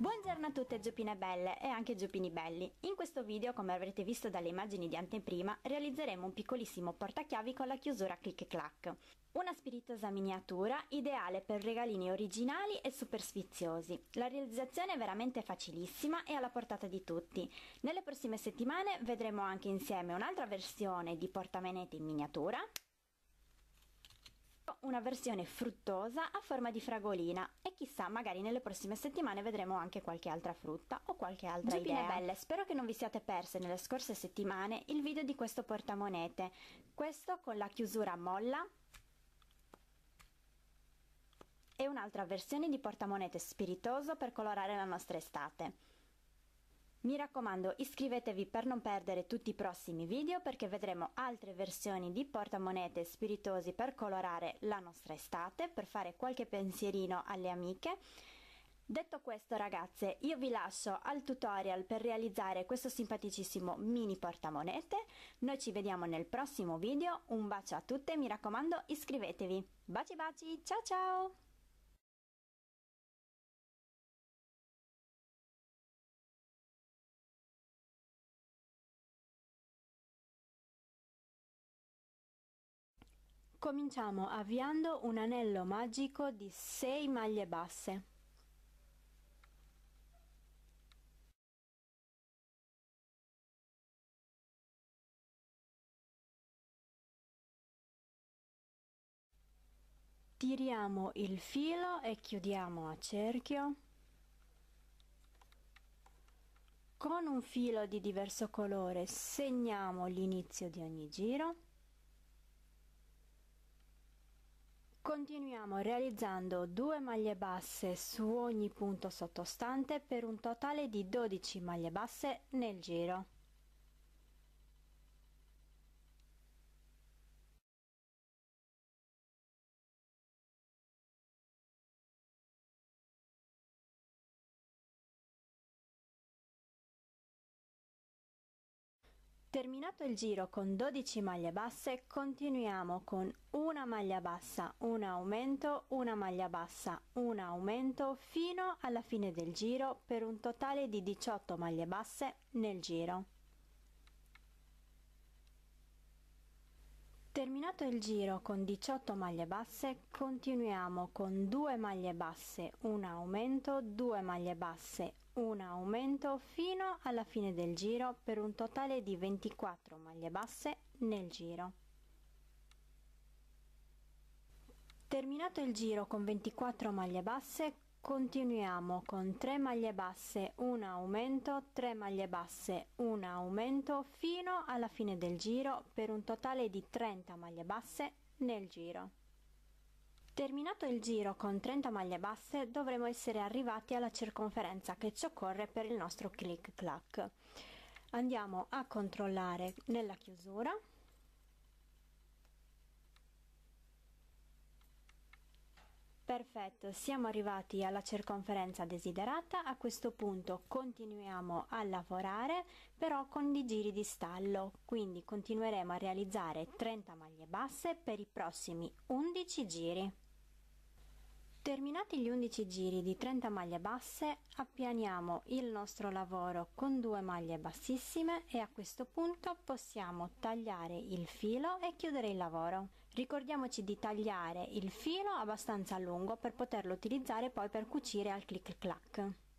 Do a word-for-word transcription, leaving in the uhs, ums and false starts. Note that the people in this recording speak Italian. Buongiorno a tutte giopine belle e anche giopini belli. In questo video, come avrete visto dalle immagini di anteprima, realizzeremo un piccolissimo portachiavi con la chiusura click e clack. Una spiritosa miniatura ideale per regalini originali e super sfiziosi. La realizzazione è veramente facilissima e alla portata di tutti. Nelle prossime settimane vedremo anche insieme un'altra versione di portamenete in miniatura, una versione fruttosa a forma di fragolina e chissà, magari nelle prossime settimane vedremo anche qualche altra frutta o qualche altra idea. Giopine belle, spero che non vi siate perse nelle scorse settimane il video di questo portamonete, questo con la chiusura molla e un'altra versione di portamonete spiritoso per colorare la nostra estate. Mi raccomando, iscrivetevi per non perdere tutti i prossimi video, perché vedremo altre versioni di portamonete spiritosi per colorare la nostra estate, per fare qualche pensierino alle amiche. Detto questo ragazze, io vi lascio al tutorial per realizzare questo simpaticissimo mini portamonete. Noi ci vediamo nel prossimo video, un bacio a tutte, mi raccomando iscrivetevi. Baci baci, ciao ciao! Cominciamo avviando un anello magico di sei maglie basse. Tiriamo il filo e chiudiamo a cerchio. Con un filo di diverso colore segniamo l'inizio di ogni giro. Continuiamo realizzando due maglie basse su ogni punto sottostante per un totale di dodici maglie basse nel giro. Terminato il giro con dodici maglie basse, continuiamo con una maglia bassa, un aumento, una maglia bassa, un aumento fino alla fine del giro per un totale di diciotto maglie basse nel giro. Terminato il giro con diciotto maglie basse, continuiamo con due maglie basse, un aumento, due maglie basse, un aumento fino alla fine del giro per un totale di ventiquattro maglie basse nel giro. Terminato il giro con ventiquattro maglie basse, continuiamo con tre maglie basse, un aumento, tre maglie basse, un aumento fino alla fine del giro per un totale di trenta maglie basse nel giro. Terminato il giro con trenta maglie basse dovremo essere arrivati alla circonferenza che ci occorre per il nostro click clack. Andiamo a controllare nella chiusura. Perfetto, siamo arrivati alla circonferenza desiderata. A questo punto continuiamo a lavorare però con dei giri di stallo, quindi continueremo a realizzare trenta maglie basse per i prossimi undici giri. Terminati gli undici giri di trenta maglie basse, appianiamo il nostro lavoro con due maglie bassissime e a questo punto possiamo tagliare il filo e chiudere il lavoro. Ricordiamoci di tagliare il filo abbastanza lungo per poterlo utilizzare poi per cucire al click clack.